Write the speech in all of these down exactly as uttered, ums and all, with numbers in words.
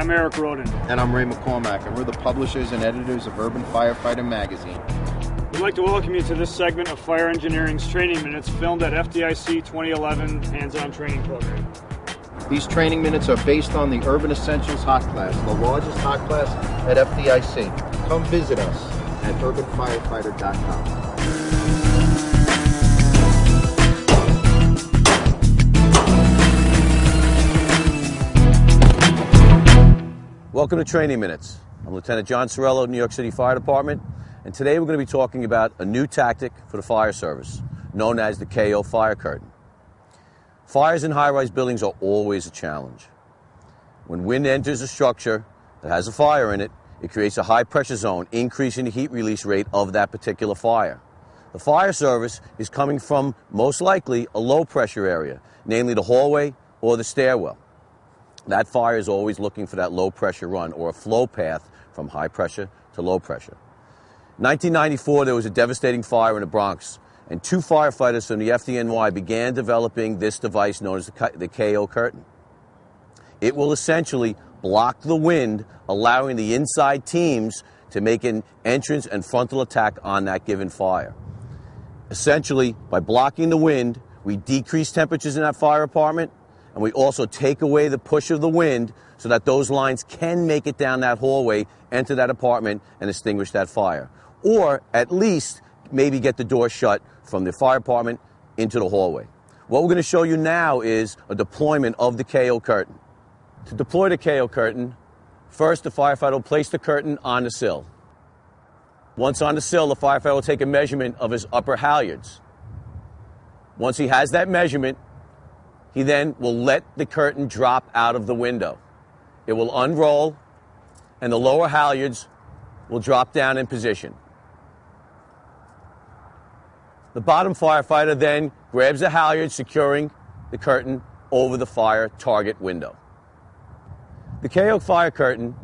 I'm Eric Rodin. And I'm Ray McCormack, and we're the publishers and editors of Urban Firefighter magazine. We'd like to welcome you to this segment of Fire Engineering's Training Minutes, filmed at F D I C twenty eleven Hands-On Training Program. These training minutes are based on the Urban Essentials Hot Class, the largest hot class at F D I C. Come visit us at urban firefighter dot com. Welcome to Training Minutes. I'm Lieutenant John Ceriello, New York City Fire Department, and today we're going to be talking about a new tactic for the fire service, known as the K O fire curtain. Fires in high-rise buildings are always a challenge. When wind enters a structure that has a fire in it, it creates a high-pressure zone, increasing the heat release rate of that particular fire. The fire service is coming from, most likely, a low-pressure area, namely the hallway or the stairwell. That fire is always looking for that low-pressure run or a flow path from high pressure to low pressure. In nineteen ninety-four, there was a devastating fire in the Bronx, and two firefighters from the F D N Y began developing this device known as the K O curtain. It will essentially block the wind, allowing the inside teams to make an entrance and frontal attack on that given fire. Essentially, by blocking the wind, we decrease temperatures in that fire apartment, and we also take away the push of the wind so that those lines can make it down that hallway, enter that apartment, and extinguish that fire. Or at least maybe get the door shut from the fire apartment into the hallway. What we're going to show you now is a deployment of the K O curtain. To deploy the K O curtain, first the firefighter will place the curtain on the sill. Once on the sill, the firefighter will take a measurement of his upper halyards. Once he has that measurement, he then will let the curtain drop out of the window. It will unroll, and the lower halyards will drop down in position. The bottom firefighter then grabs the halyard, securing the curtain over the fire target window. The K O fire curtain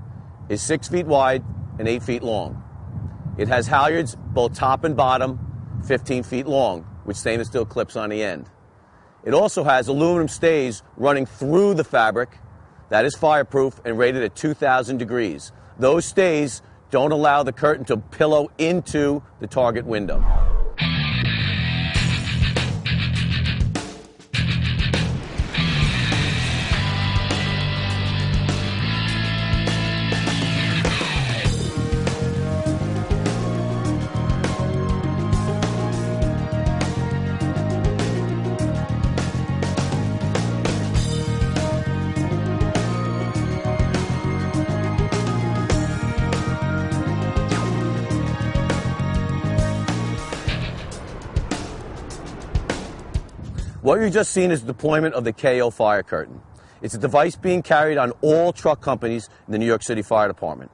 is six feet wide and eight feet long. It has halyards both top and bottom, fifteen feet long, with stainless steel clips on the end. It also has aluminum stays running through the fabric that is fireproof and rated at two thousand degrees. Those stays don't allow the curtain to pillow into the target window. What you've just seen is the deployment of the K O fire curtain. It's a device being carried on all truck companies in the New York City Fire Department.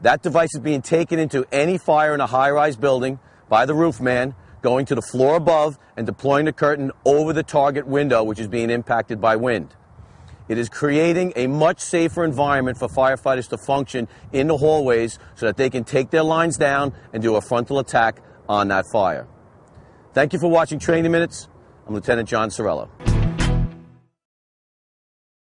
That device is being taken into any fire in a high-rise building by the roof man, going to the floor above and deploying the curtain over the target window, which is being impacted by wind. It is creating a much safer environment for firefighters to function in the hallways so that they can take their lines down and do a frontal attack on that fire. Thank you for watching Training Minutes. I'm Lieutenant John Ceriello.